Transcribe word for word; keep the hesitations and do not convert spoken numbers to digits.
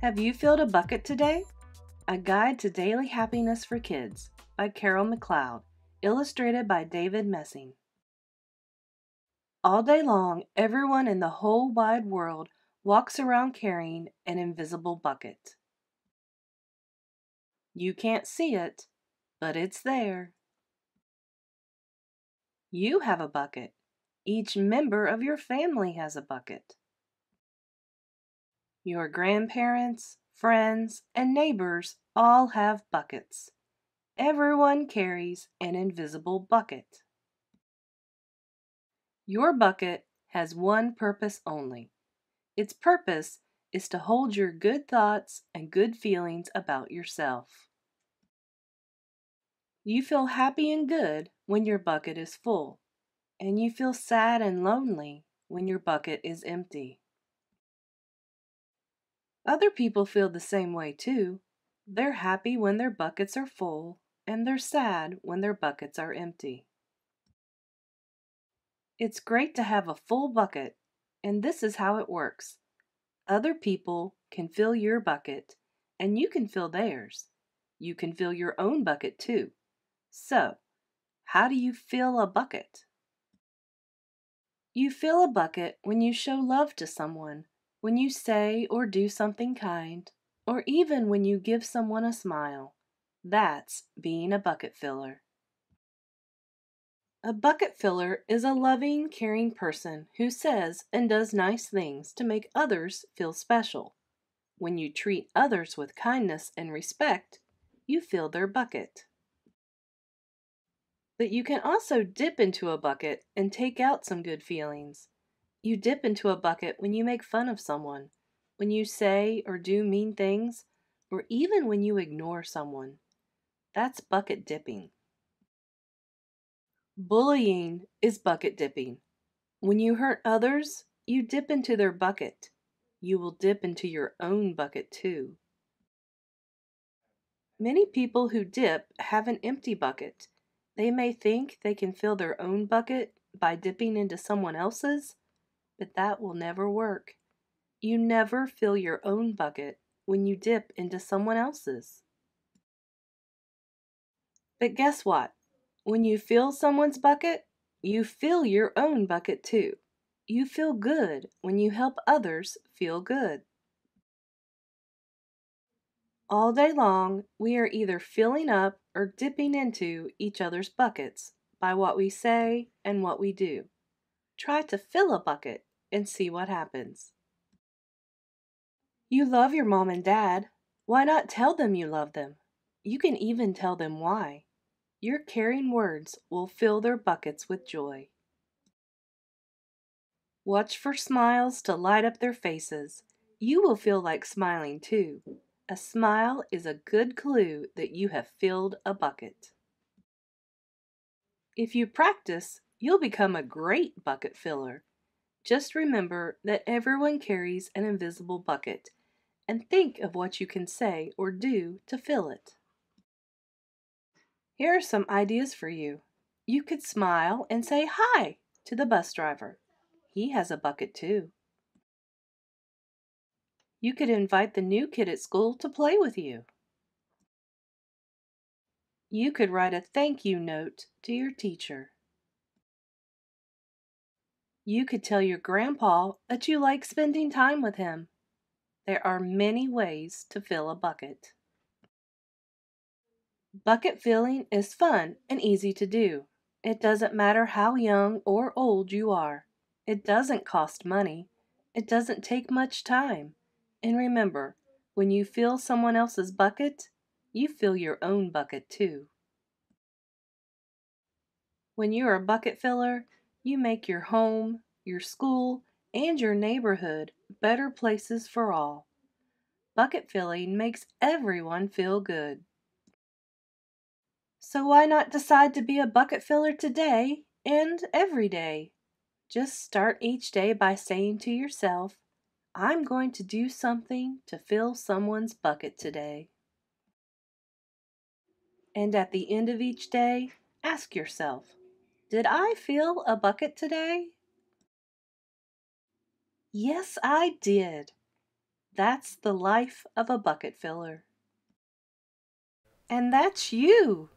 Have you filled a bucket today? A Guide to Daily Happiness for Kids by Carol McLeod, illustrated by David Messing. All day long, everyone in the whole wide world walks around carrying an invisible bucket. You can't see it, but it's there. You have a bucket. Each member of your family has a bucket. Your grandparents, friends, and neighbors all have buckets. Everyone carries an invisible bucket. Your bucket has one purpose only. Its purpose is to hold your good thoughts and good feelings about yourself. You feel happy and good when your bucket is full, and you feel sad and lonely when your bucket is empty. Other people feel the same way too. They're happy when their buckets are full, and they're sad when their buckets are empty. It's great to have a full bucket, and this is how it works. Other people can fill your bucket, and you can fill theirs. You can fill your own bucket too. So, how do you fill a bucket? You fill a bucket when you show love to someone, when you say or do something kind, or even when you give someone a smile. That's being a bucket filler. A bucket filler is a loving, caring person who says and does nice things to make others feel special. When you treat others with kindness and respect, you fill their bucket. But you can also dip into a bucket and take out some good feelings. You dip into a bucket when you make fun of someone, when you say or do mean things, or even when you ignore someone. That's bucket dipping. Bullying is bucket dipping. When you hurt others, you dip into their bucket. You will dip into your own bucket too. Many people who dip have an empty bucket. They may think they can fill their own bucket by dipping into someone else's, but that will never work. You never fill your own bucket when you dip into someone else's. But guess what? When you fill someone's bucket, you fill your own bucket too. You feel good when you help others feel good. All day long, we are either filling up or dipping into each other's buckets by what we say and what we do. Try to fill a bucket and see what happens. You love your mom and dad. Why not tell them you love them? You can even tell them why. Your caring words will fill their buckets with joy. Watch for smiles to light up their faces. You will feel like smiling too. A smile is a good clue that you have filled a bucket. If you practice, you'll become a great bucket filler. Just remember that everyone carries an invisible bucket, and think of what you can say or do to fill it. Here are some ideas for you. You could smile and say hi to the bus driver. He has a bucket too. You could invite the new kid at school to play with you. You could write a thank you note to your teacher. You could tell your grandpa that you like spending time with him. There are many ways to fill a bucket. Bucket filling is fun and easy to do. It doesn't matter how young or old you are. It doesn't cost money. It doesn't take much time. And remember, when you fill someone else's bucket, you fill your own bucket too. When you're a bucket filler, you make your home, your school, and your neighborhood better places for all. Bucket filling makes everyone feel good. So why not decide to be a bucket filler today and every day? Just start each day by saying to yourself, I'm going to do something to fill someone's bucket today. And at the end of each day, ask yourself, did I fill a bucket today? Yes, I did. That's the life of a bucket filler. And that's you!